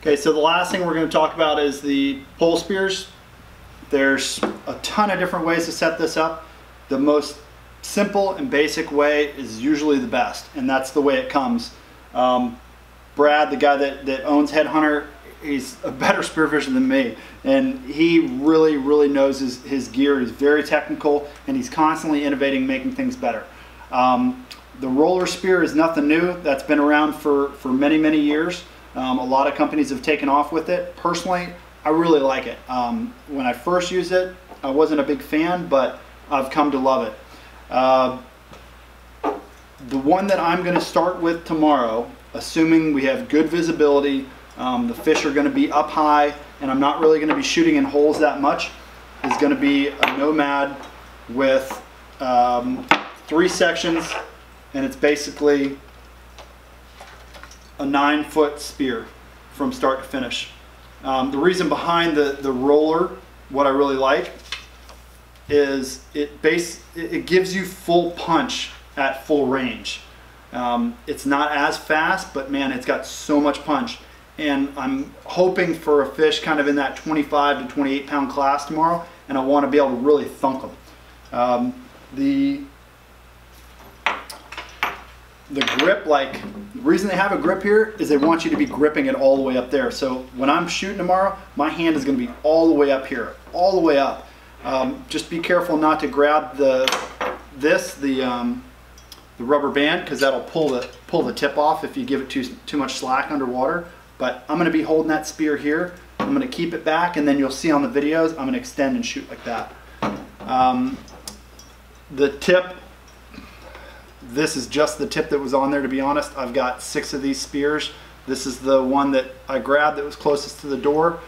Okay, so the last thing we're going to talk about is the pole spears. There's a ton of different ways to set this up. The most simple and basic way is usually the best, and that's the way it comes. Brad, the guy that owns Headhunter, he's a better spearfisher than me, and he really knows his gear. He's very technical, and he's constantly innovating, making things better. The roller spear is nothing new. That's been around for many years. A lot of companies have taken off with it. Personally, I really like it. When I first used it, I wasn't a big fan, but I've come to love it. The one that I'm going to start with tomorrow, assuming we have good visibility, the fish are going to be up high, and I'm not really going to be shooting in holes that much, is going to be a Nomad with 3 sections, and it's basically a 9-foot spear from start to finish. The reason behind the roller, what I really like, is it gives you full punch at full range. It's not as fast, but man, it's got so much punch. And I'm hoping for a fish kind of in that 25 to 28 pound class tomorrow, and I want to be able to really thunk them. The grip, like, the reason they have a grip here is they want you to be gripping it all the way up there. So when I'm shooting tomorrow, my hand is going to be all the way up here, all the way up. Just be careful not to grab the rubber band, because that'll pull the tip off if you give it too much slack underwater. But I'm going to be holding that spear here. I'm going to keep it back, and then you'll see on the videos, I'm going to extend and shoot like that. The tip. This is just the tip that was on there, to be honest. I've got 6 of these spears. This is the one that I grabbed that was closest to the door.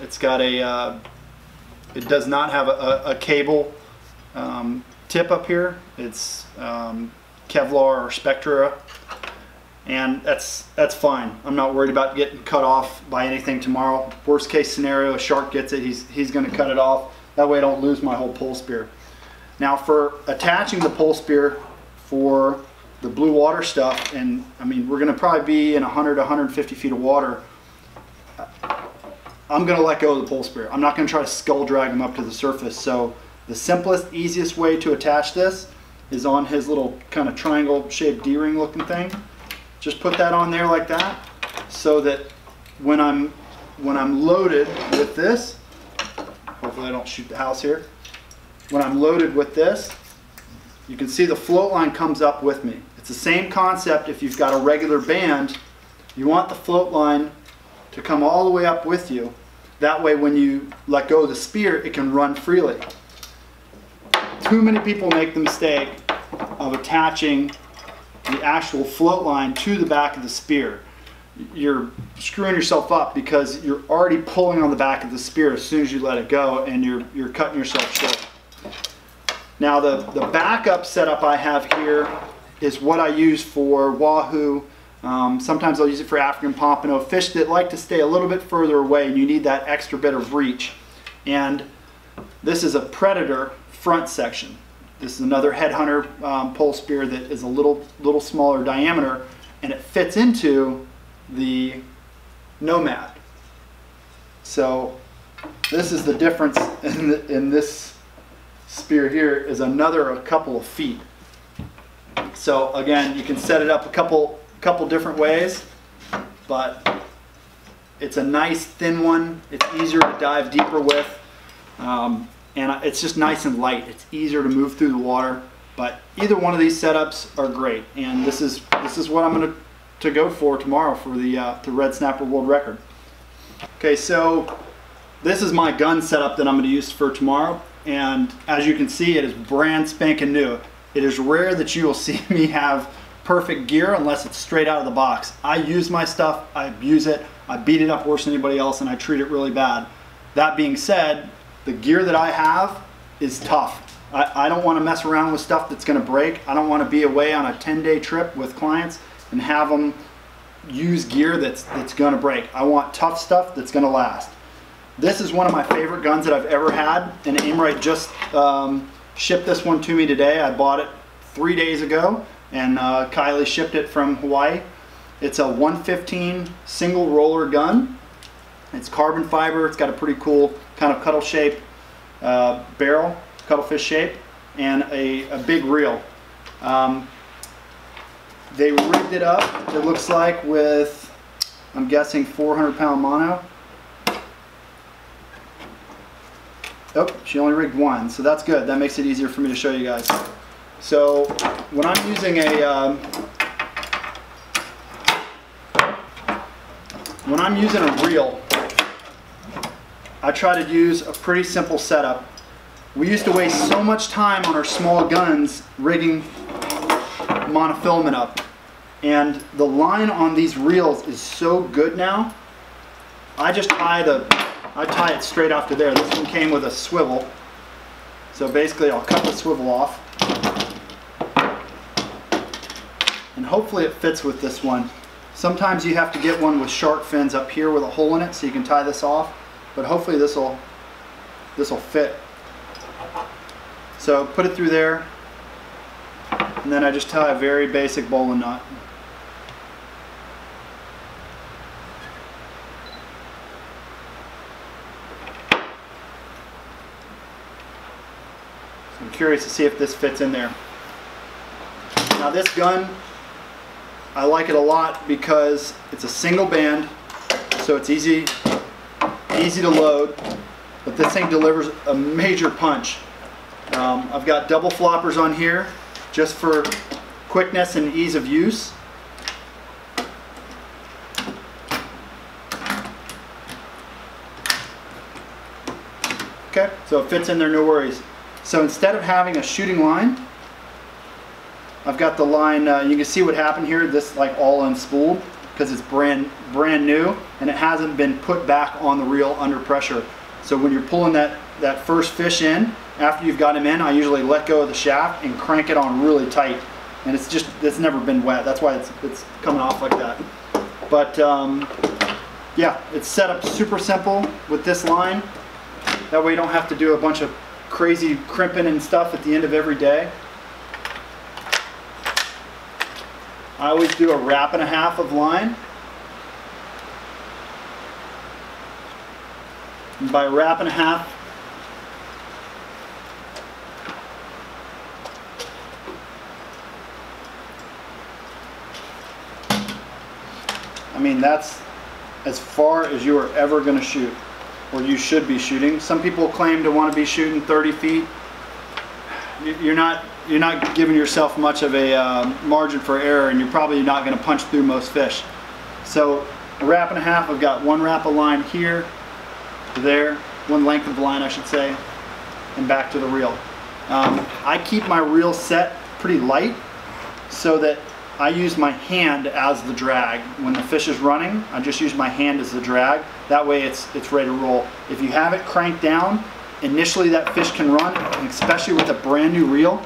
It's got a, it does not have a cable tip up here. It's Kevlar or Spectra, and that's fine. I'm not worried about getting cut off by anything tomorrow. Worst case scenario, a shark gets it, he's gonna cut it off. That way I don't lose my whole pole spear. Now for attaching the pole spear, for the blue water stuff, and I mean, we're gonna probably be in 100 to 150 feet of water. I'm gonna let go of the pole spear. I'm not gonna try to skull drag him up to the surface. So the simplest, easiest way to attach this is on his little kind of triangle shaped D-ring looking thing. Just put that on there like that, so that when I'm loaded with this, hopefully I don't shoot the house here. When I'm loaded with this, you can see the float line comes up with me. It's the same concept if you've got a regular band. You want the float line to come all the way up with you. That way when you let go of the spear, it can run freely. Too many people make the mistake of attaching the actual float line to the back of the spear. You're screwing yourself up, because you're already pulling on the back of the spear as soon as you let it go, and you're cutting yourself short. Now the backup setup I have here is what I use for Wahoo. Sometimes I'll use it for African pompano, fish that like to stay a little bit further away and you need that extra bit of reach. And this is a Predator front section. This is another Headhunter pole spear that is a little smaller diameter, and it fits into the Nomad. So this is the difference in this spear here is another couple of feet. So again, you can set it up a couple different ways, but it's a nice thin one. It's easier to dive deeper with, and it's just nice and light. It's easier to move through the water. But either one of these setups are great, and this is what I'm going to go for tomorrow for the Red Snapper World Record. Okay, so this is my gun setup that I'm going to use for tomorrow. And as you can see, it is brand spanking new. It is rare that you will see me have perfect gear unless it's straight out of the box. I use my stuff, I abuse it, I beat it up worse than anybody else, and I treat it really bad. That being said, the gear that I have is tough. I don't want to mess around with stuff that's going to break. I don't want to be away on a 10-day trip with clients and have them use gear that's going to break. I want tough stuff that's going to last. This is one of my favorite guns that I've ever had, and Amrite just shipped this one to me today. I bought it 3 days ago, and Kylie shipped it from Hawaii. It's a 115 single roller gun. It's carbon fiber. It's got a pretty cool kind of cuttle shape barrel, cuttlefish shape, and a big reel. They rigged it up, it looks like, with, I'm guessing, 400-pound mono. Oh, she only rigged one, so that's good. That makes it easier for me to show you guys. So when I'm using a reel, I try to use a pretty simple setup. We used to waste so much time on our small guns rigging monofilament up, and the line on these reels is so good now. I tie it straight off to there. This one came with a swivel, so basically I'll cut the swivel off, and hopefully it fits with this one. Sometimes you have to get one with shark fins up here with a hole in it so you can tie this off, but hopefully this will fit. So put it through there, and then I just tie a very basic bowline knot. I'm curious to see if this fits in there. Now this gun, I like it a lot because it's a single band, so it's easy to load, but this thing delivers a major punch. I've got double floppers on here, just for quickness and ease of use. Okay, so it fits in there, no worries. So instead of having a shooting line, I've got the line, you can see what happened here, this like all unspooled, because it's brand new and it hasn't been put back on the reel under pressure. So when you're pulling that first fish in, after you've got him in, I usually let go of the shaft and crank it on really tight. And it's never been wet. That's why it's coming off like that. But yeah, it's set up super simple with this line. That way you don't have to do a bunch of crazy crimping and stuff at the end of every day. I always do a wrap and a half of line. And by wrap and a half, I mean, that's as far as you are ever going to shoot, or you should be shooting. Some people claim to want to be shooting 30 feet. You're not giving yourself much of a margin for error, and you're probably not going to punch through most fish. So a wrap and a half, I've got one wrap of line here to there, one length of line I should say, and back to the reel. I keep my reel set pretty light so that I use my hand as the drag. When the fish is running, I just use my hand as the drag. That way it's ready to roll. If you have it cranked down, initially that fish can run, and especially with a brand new reel.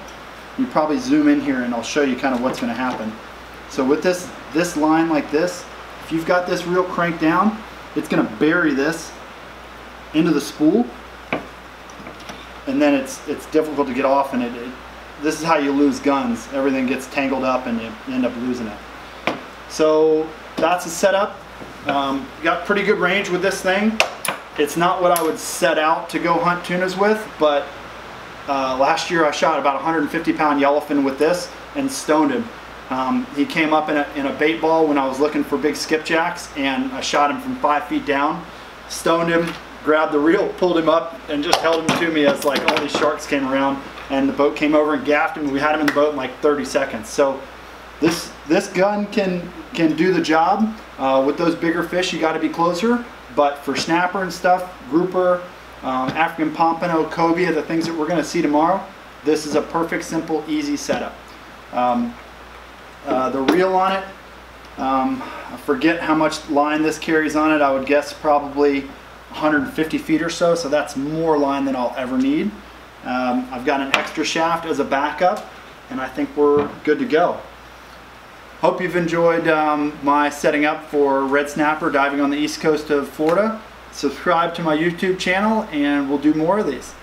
You probably zoom in here and I'll show you kind of what's going to happen. So with this line like this, if you've got this reel cranked down, it's going to bury this into the spool, and then it's difficult to get off, and this is how you lose guns. Everything gets tangled up and you end up losing it. So that's the setup. Got pretty good range with this thing. It's not what I would set out to go hunt tunas with, but last year I shot about 150-pound yellowfin with this and stoned him. He came up in a bait ball when I was looking for big skipjacks, and I shot him from 5 feet down, stoned him, grabbed the reel, pulled him up, and just held him to me as like all these sharks came around. And the boat came over and gaffed him, and we had him in the boat in like 30 seconds. So this gun can do the job. With those bigger fish, you got to be closer. But for snapper and stuff, grouper, African pompano, cobia, the things that we're going to see tomorrow, this is a perfect, simple, easy setup. The reel on it, I forget how much line this carries on it. I would guess probably 150 feet or so. So that's more line than I'll ever need. I've got an extra shaft as a backup, and I think we're good to go. Hope you've enjoyed my setting up for Red Snapper diving on the east coast of Florida. Subscribe to my YouTube channel, and we'll do more of these.